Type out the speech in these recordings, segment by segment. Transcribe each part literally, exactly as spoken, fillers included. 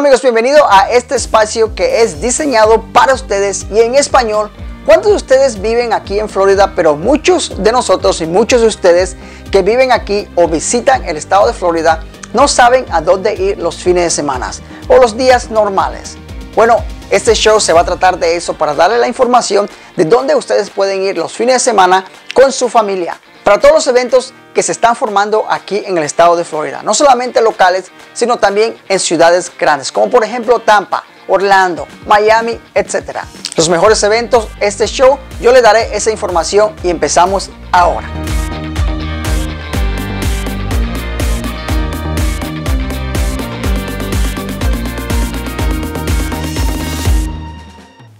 Hola amigos, bienvenido a este espacio que es diseñado para ustedes y en español. ¿Cuántos de ustedes viven aquí en Florida? Pero muchos de nosotros y muchos de ustedes que viven aquí o visitan el estado de Florida no saben a dónde ir los fines de semana o los días normales. Bueno, este show se va a tratar de eso para darle la información de dónde ustedes pueden ir los fines de semana con su familia. Para todos los eventos que se están formando aquí en el estado de Florida, no solamente locales, sino también en ciudades grandes, como por ejemplo Tampa, Orlando, Miami, etcétera. Los mejores eventos, este show, yo les daré esa información y empezamos ahora.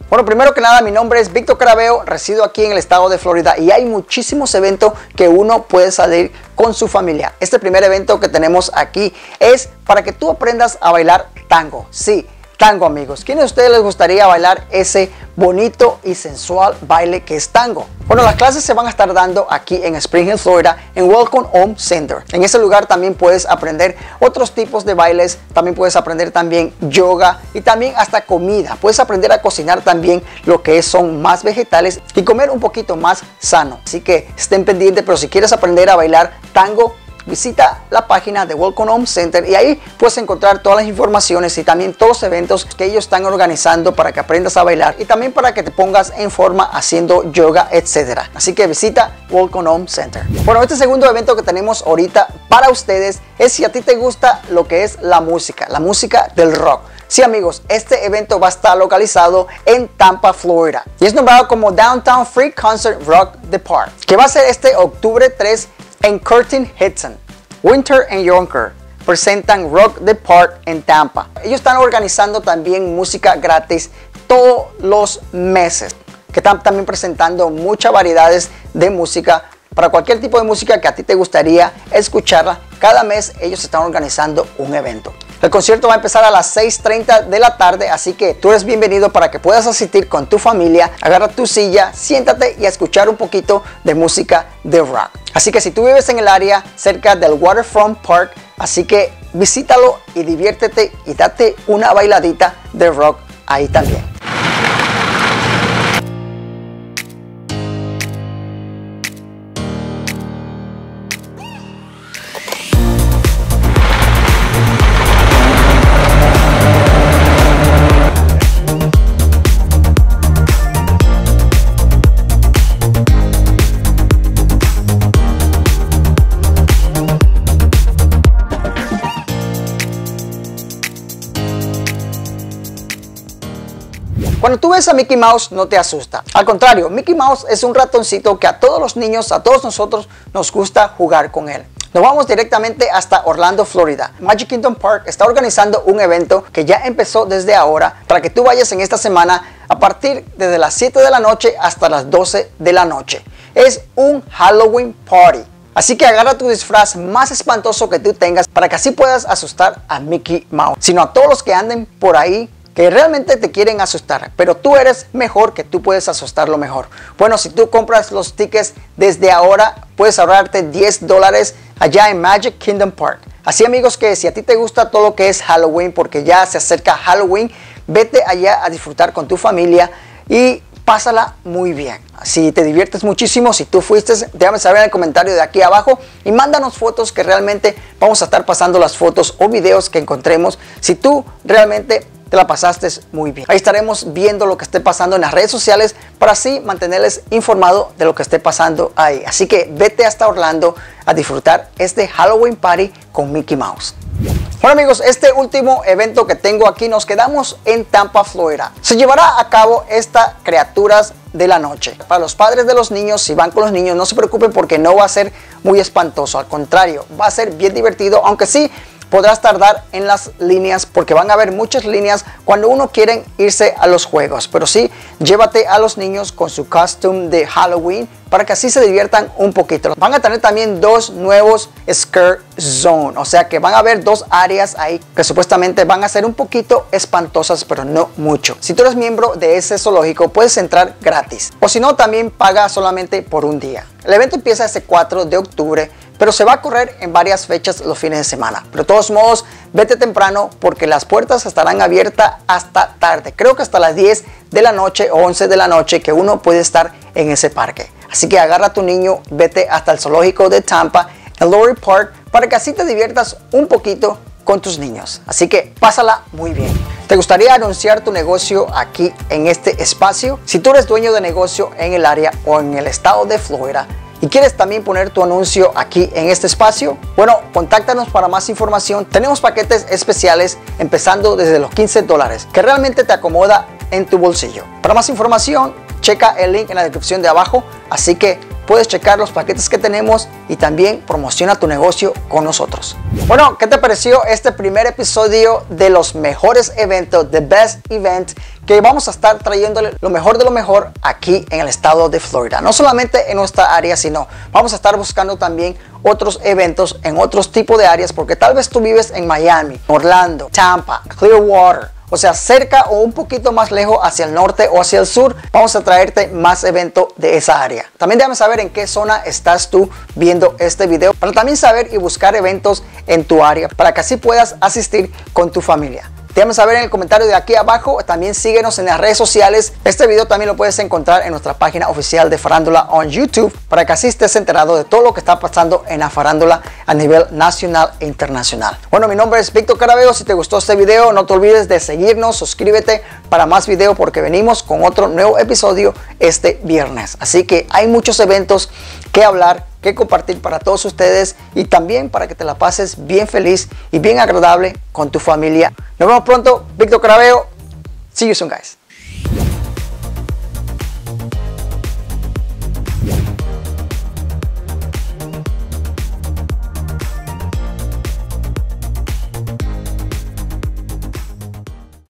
Bueno, primero que nada, mi nombre es Víctor Caraveo, resido aquí en el estado de Florida y hay muchísimos eventos que uno puede salir con su familia. Este primer evento que tenemos aquí es para que tú aprendas a bailar tango. Sí, tango, amigos. ¿Quiénes de ustedes les gustaría bailar ese bonito y sensual baile que es tango? Bueno, las clases se van a estar dando aquí en Spring Hill, Florida, en Welcome Home Center. En ese lugar también puedes aprender otros tipos de bailes, también puedes aprender también yoga y también hasta comida. Puedes aprender a cocinar también lo que son más vegetales y comer un poquito más sano. Así que estén pendientes, pero si quieres aprender a bailar tango, visita la página de Welcome Home Center y ahí puedes encontrar todas las informaciones y también todos los eventos que ellos están organizando para que aprendas a bailar y también para que te pongas en forma haciendo yoga, etcétera. Así que visita Welcome Home Center. Bueno, este segundo evento que tenemos ahorita para ustedes es si a ti te gusta lo que es la música, la música del rock. Sí, amigos, este evento va a estar localizado en Tampa, Florida y es nombrado como Downtown Free Concert Rock The Park, que va a ser este octubre tres en Curtin Hudson. Winter and Yonker presentan Rock The Park en Tampa. Ellos están organizando también música gratis todos los meses, que están también presentando muchas variedades de música para cualquier tipo de música que a ti te gustaría escucharla. Cada mes ellos están organizando un evento. El concierto va a empezar a las seis treinta de la tarde, así que tú eres bienvenido para que puedas asistir con tu familia. Agarra tu silla, siéntate y a escuchar un poquito de música de rock. Así que si tú vives en el área cerca del Waterfront Park, así que visítalo y diviértete y date una bailadita de rock ahí también. Cuando tú ves a Mickey Mouse no te asusta, al contrario, Mickey Mouse es un ratoncito que a todos los niños, a todos nosotros nos gusta jugar con él. Nos vamos directamente hasta Orlando, Florida. Magic Kingdom Park está organizando un evento que ya empezó desde ahora para que tú vayas en esta semana a partir desde las siete de la noche hasta las doce de la noche. Es un Halloween Party. Así que agarra tu disfraz más espantoso que tú tengas para que así puedas asustar a Mickey Mouse, sino a todos los que anden por ahí que realmente te quieren asustar, pero tú eres mejor que tú puedes asustarlo mejor. Bueno, si tú compras los tickets desde ahora, puedes ahorrarte diez dólares allá en Magic Kingdom Park. Así amigos, que si a ti te gusta todo lo que es Halloween, porque ya se acerca Halloween, vete allá a disfrutar con tu familia y pásala muy bien. Si te diviertes muchísimo, si tú fuiste, déjame saber en el comentario de aquí abajo y mándanos fotos, que realmente vamos a estar pasando las fotos o videos que encontremos. Si tú realmente te la pasaste muy bien, ahí estaremos viendo lo que esté pasando en las redes sociales para así mantenerles informado de lo que esté pasando ahí. Así que vete hasta Orlando a disfrutar este Halloween Party con Mickey Mouse. Bueno amigos, este último evento que tengo aquí, nos quedamos en Tampa, Florida. Se llevará a cabo esta Criaturas de la Noche. Para los padres de los niños, si van con los niños, no se preocupen porque no va a ser muy espantoso. Al contrario, va a ser bien divertido, aunque sí podrás tardar en las líneas porque van a haber muchas líneas cuando uno quiere irse a los juegos. Pero sí, llévate a los niños con su costume de Halloween para que así se diviertan un poquito. Van a tener también dos nuevos Scare Zone, o sea que van a haber dos áreas ahí que supuestamente van a ser un poquito espantosas, pero no mucho. Si tú eres miembro de ese zoológico, puedes entrar gratis o si no, también paga solamente por un día. El evento empieza este cuatro de octubre, pero se va a correr en varias fechas los fines de semana. Pero de todos modos, vete temprano porque las puertas estarán abiertas hasta tarde. Creo que hasta las diez de la noche o once de la noche que uno puede estar en ese parque. Así que agarra a tu niño, vete hasta el zoológico de Tampa, el Lowry Park, para que así te diviertas un poquito con tus niños. Así que pásala muy bien. ¿Te gustaría anunciar tu negocio aquí en este espacio? Si tú eres dueño de negocio en el área o en el estado de Florida y quieres también poner tu anuncio aquí en este espacio, bueno, contáctanos para más información. Tenemos paquetes especiales empezando desde los quince dólares que realmente te acomoda en tu bolsillo. Para más información, checa el link en la descripción de abajo, así que puedes checar los paquetes que tenemos y también promociona tu negocio con nosotros. Bueno, ¿qué te pareció este primer episodio de los mejores eventos, The Best Events, que vamos a estar trayéndole lo mejor de lo mejor aquí en el estado de Florida? No solamente en nuestra área, sino vamos a estar buscando también otros eventos en otros tipos de áreas, porque tal vez tú vives en Miami, Orlando, Tampa, Clearwater. O sea, cerca o un poquito más lejos hacia el norte o hacia el sur, vamos a traerte más eventos de esa área. También déjame saber en qué zona estás tú viendo este video, para también saber y buscar eventos en tu área, para que así puedas asistir con tu familia. Déjame saber en el comentario de aquí abajo, también síguenos en las redes sociales. Este video también lo puedes encontrar en nuestra página oficial de Farándula en YouTube, para que así estés enterado de todo lo que está pasando en la farándula a nivel nacional e internacional. Bueno, mi nombre es Víctor Caraveo. Si te gustó este video, no te olvides de seguirnos, suscríbete para más videos, porque venimos con otro nuevo episodio este viernes. Así que hay muchos eventos que hablar, que compartir para todos ustedes, y también para que te la pases bien feliz y bien agradable con tu familia. Nos vemos pronto. Víctor Caraveo. See you soon, guys.